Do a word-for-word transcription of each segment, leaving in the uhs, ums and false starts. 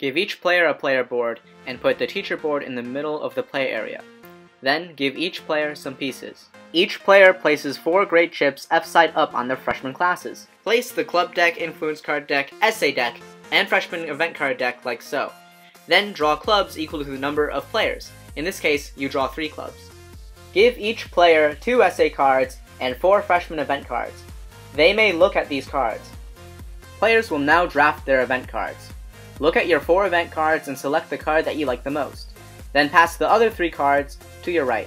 Give each player a player board and put the teacher board in the middle of the play area. Then give each player some pieces. Each player places four great chips F-side up on their freshman classes. Place the club deck, influence card deck, essay deck, and freshman event card deck like so. Then draw clubs equal to the number of players. In this case, you draw three clubs. Give each player two essay cards and four freshman event cards. They may look at these cards. Players will now draft their event cards. Look at your four event cards and select the card that you like the most. Then pass the other three cards to your right.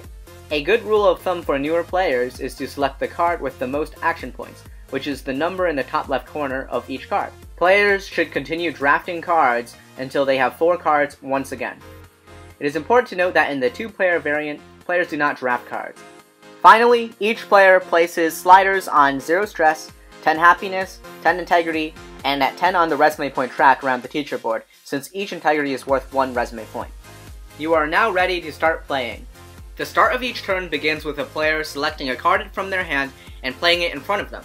A good rule of thumb for newer players is to select the card with the most action points, which is the number in the top left corner of each card. Players should continue drafting cards until they have four cards once again. It is important to note that in the two-player variant, players do not draft cards. Finally, each player places sliders on zero stress, ten happiness, ten integrity, and at ten on the resume point track around the teacher board, since each integrity is worth one resume point. You are now ready to start playing. The start of each turn begins with a player selecting a card from their hand and playing it in front of them.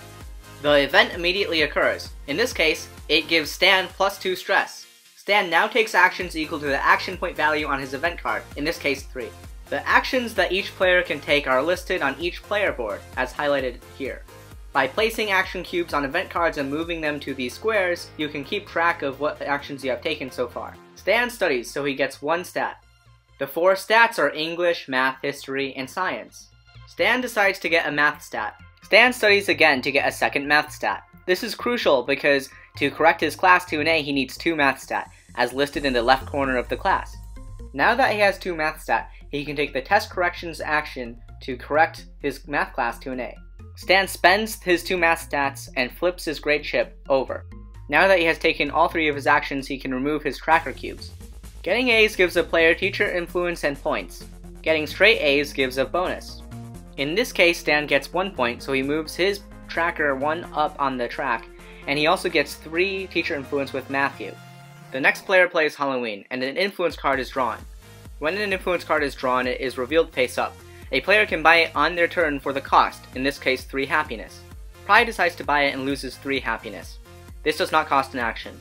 The event immediately occurs. In this case, it gives Stan plus two stress. Stan now takes actions equal to the action point value on his event card, in this case three. The actions that each player can take are listed on each player board, as highlighted here. By placing action cubes on event cards and moving them to these squares, you can keep track of what actions you have taken so far. Stan studies, so he gets one stat. The four stats are English, math, history, and science. Stan decides to get a math stat. Stan studies again to get a second math stat. This is crucial because to correct his class to an A, he needs two math stat, as listed in the left corner of the class. Now that he has two math stat, he can take the test corrections action to correct his math class to an A. Stan spends his two math stats and flips his grade chip over. Now that he has taken all three of his actions, he can remove his tracker cubes. Getting A's gives a player teacher influence and points. Getting straight A's gives a bonus. In this case, Stan gets one point, so he moves his tracker one up on the track, and he also gets three teacher influence with Matthew. The next player plays Halloween, and an influence card is drawn. When an influence card is drawn, it is revealed face up. A player can buy it on their turn for the cost, in this case three happiness. Pry decides to buy it and loses three happiness. This does not cost an action.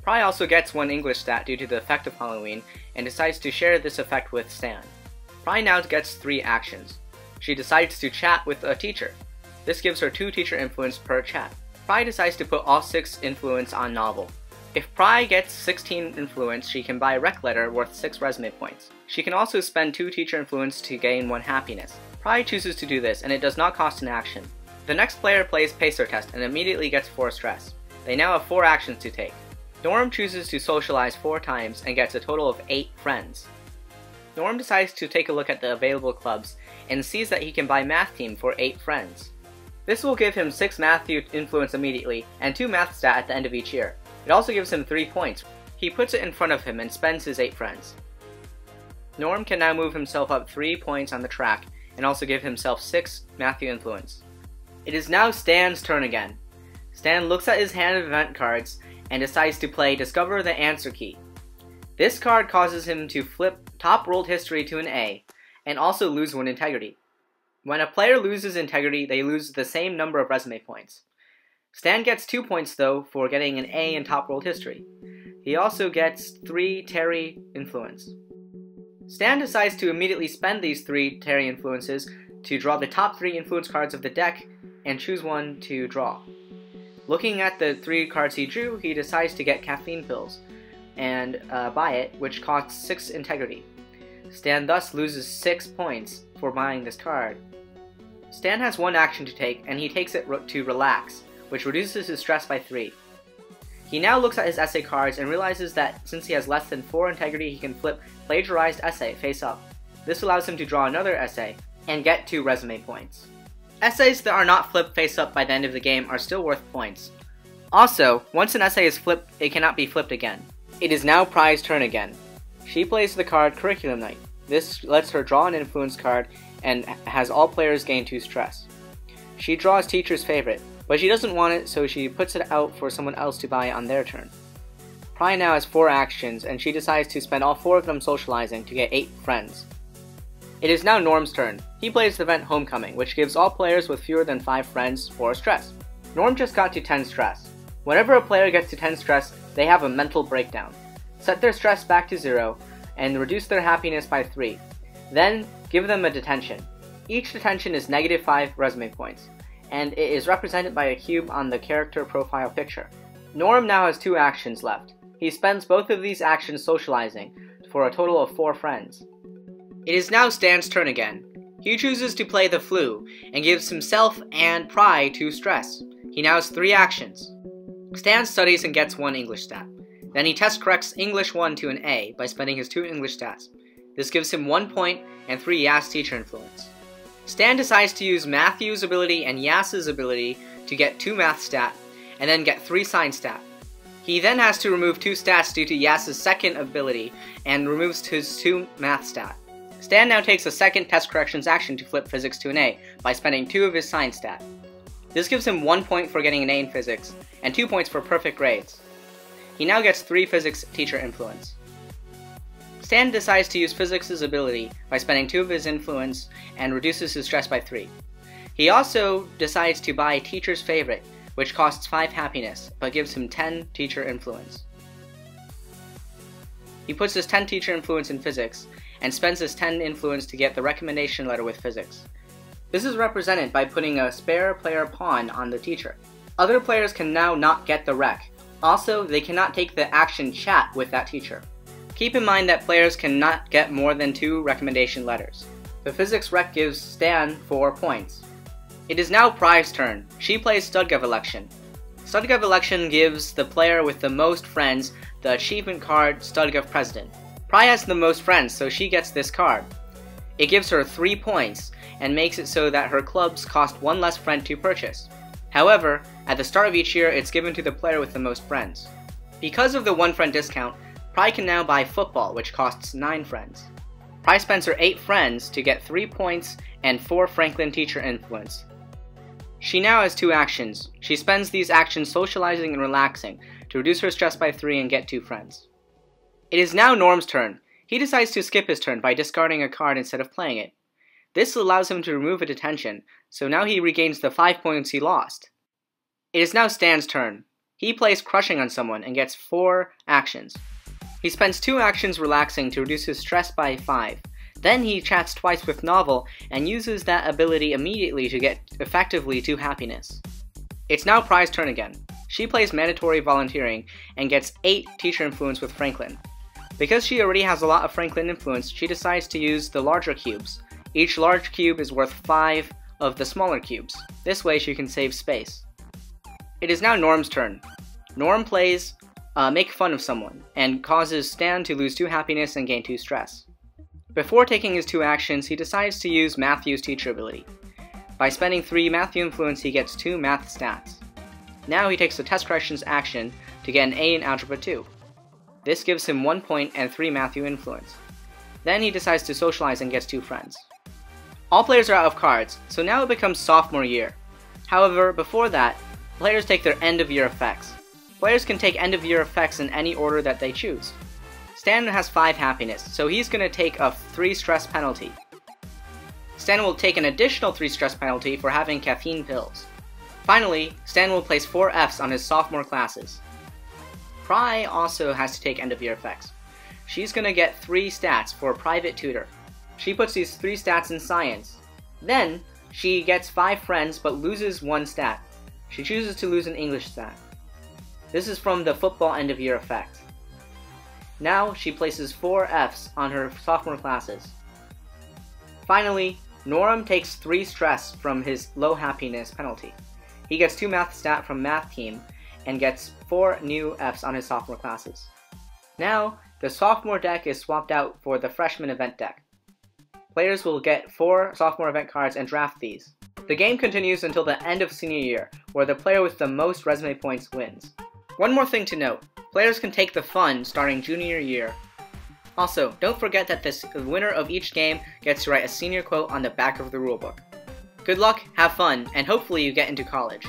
Pry also gets one English stat due to the effect of Halloween, and decides to share this effect with Stan. Pry now gets three actions. She decides to chat with a teacher. This gives her two teacher influence per chat. Pry decides to put all six influence on Novel. If Pry gets sixteen influence, she can buy a rec letter worth six resume points. She can also spend two teacher influence to gain one happiness. Pry chooses to do this, and it does not cost an action. The next player plays Pacer Test and immediately gets four stress. They now have four actions to take. Norm chooses to socialize four times and gets a total of eight friends. Norm decides to take a look at the available clubs and sees that he can buy Math Team for eight friends. This will give him six Math influence immediately and two Math stat at the end of each year. It also gives him three points. He puts it in front of him and spends his eight friends. Norm can now move himself up three points on the track and also give himself six Matthew influence. It is now Stan's turn again. Stan looks at his hand of event cards and decides to play Discover the Answer Key. This card causes him to flip top rolled history to an A and also lose one integrity. When a player loses integrity, they lose the same number of resume points. Stan gets two points, though, for getting an A in Top World History. He also gets three Terry influence. Stan decides to immediately spend these three Terry influences to draw the top three influence cards of the deck and choose one to draw. Looking at the three cards he drew, he decides to get Caffeine Pills and uh, buy it, which costs six integrity. Stan thus loses six points for buying this card. Stan has one action to take, and he takes it to Relax, which reduces his stress by three. He now looks at his essay cards and realizes that since he has less than four integrity, he can flip Plagiarized Essay face up. This allows him to draw another essay and get two resume points. Essays that are not flipped face up by the end of the game are still worth points. Also, once an essay is flipped, it cannot be flipped again. It is now Pry's turn again. She plays the card Curriculum Night. This lets her draw an influence card and has all players gain two stress. She draws Teacher's Favorite, but she doesn't want it, so she puts it out for someone else to buy on their turn. Pry now has four actions, and she decides to spend all four of them socializing to get eight friends. It is now Norm's turn. He plays the event Homecoming, which gives all players with fewer than five friends four stress. Norm just got to ten stress. Whenever a player gets to ten stress, they have a mental breakdown. set their stress back to zero, and reduce their happiness by three. Then, give them a detention. Each detention is negative five resume points, and it is represented by a cube on the character profile picture. Norm now has two actions left. He spends both of these actions socializing, for a total of four friends. It is now Stan's turn again. He chooses to play the flute, and gives himself and Pry to stress. He now has three actions. Stan studies and gets one English stat. Then he test corrects English one to an A by spending his two English stats. This gives him one point and three Yas teacher influence. Stan decides to use Matthew's ability and Yas's ability to get two math stat, and then get three science stat. He then has to remove two stats due to Yas's second ability, and removes his two math stat. Stan now takes a second test corrections action to flip physics to an A by spending two of his science stat. This gives him one point for getting an A in physics, and two points for perfect grades. He now gets three physics teacher influence. Stan decides to use physics' ability by spending two of his influence and reduces his stress by three. He also decides to buy teacher's favorite, which costs five happiness, but gives him ten teacher influence. He puts his ten teacher influence in physics, and spends his ten influence to get the recommendation letter with physics. This is represented by putting a spare player pawn on the teacher. Other players can now not get the rec. Also, they cannot take the action chat with that teacher. Keep in mind that players cannot get more than two recommendation letters. The physics rec gives Stan four points. It is now Pry's turn. She plays Stugov Election. Stugov Election gives the player with the most friends the achievement card Stugov President. Pry has the most friends, so she gets this card. It gives her three points, and makes it so that her clubs cost one less friend to purchase. However, at the start of each year, it's given to the player with the most friends. Because of the one friend discount, Pry can now buy football, which costs nine friends. Pry spends her eight friends to get three points and four Franklin teacher influence. She now has two actions. She spends these actions socializing and relaxing to reduce her stress by three and get two friends. It is now Norm's turn. He decides to skip his turn by discarding a card instead of playing it. This allows him to remove a detention, so now he regains the five points he lost. It is now Stan's turn. He plays Crushing on someone and gets four actions. He spends two actions relaxing to reduce his stress by five. Then he chats twice with Novel and uses that ability immediately to get effectively to happiness. It's now Pry's turn again. She plays Mandatory Volunteering and gets eight teacher influence with Franklin. Because she already has a lot of Franklin influence, she decides to use the larger cubes. Each large cube is worth five of the smaller cubes. This way she can save space. It is now Norm's turn. Norm plays Uh, make fun of someone, and causes Stan to lose two happiness and gain two stress. Before taking his two actions, he decides to use Matthew's teacher ability. By spending three Matthew influence, he gets two math stats. Now he takes the test corrections action to get an A in Algebra two. This gives him one point and three Matthew influence. Then he decides to socialize and gets two friends. All players are out of cards, so now it becomes sophomore year. However, before that, players take their end of year effects. Players can take end-of-year effects in any order that they choose. Stan has five happiness, so he's going to take a three stress penalty. Stan will take an additional three stress penalty for having caffeine pills. Finally, Stan will place four Fs on his sophomore classes. Pry also has to take end-of-year effects. She's going to get three stats for private tutor. She puts these three stats in science. Then, she gets five friends but loses one stat. She chooses to lose an English stat. This is from the football end-of-year effect. Now, she places four Fs on her sophomore classes. Finally, Norm takes three stress from his low happiness penalty. He gets two math stat from math team, and gets four new Fs on his sophomore classes. Now, the sophomore deck is swapped out for the freshman event deck. Players will get four sophomore event cards and draft these. The game continues until the end of senior year, where the player with the most resume points wins. One more thing to note, players can take the fun starting junior year. Also, don't forget that this, the winner of each game gets to write a senior quote on the back of the rulebook. Good luck, have fun, and hopefully you get into college.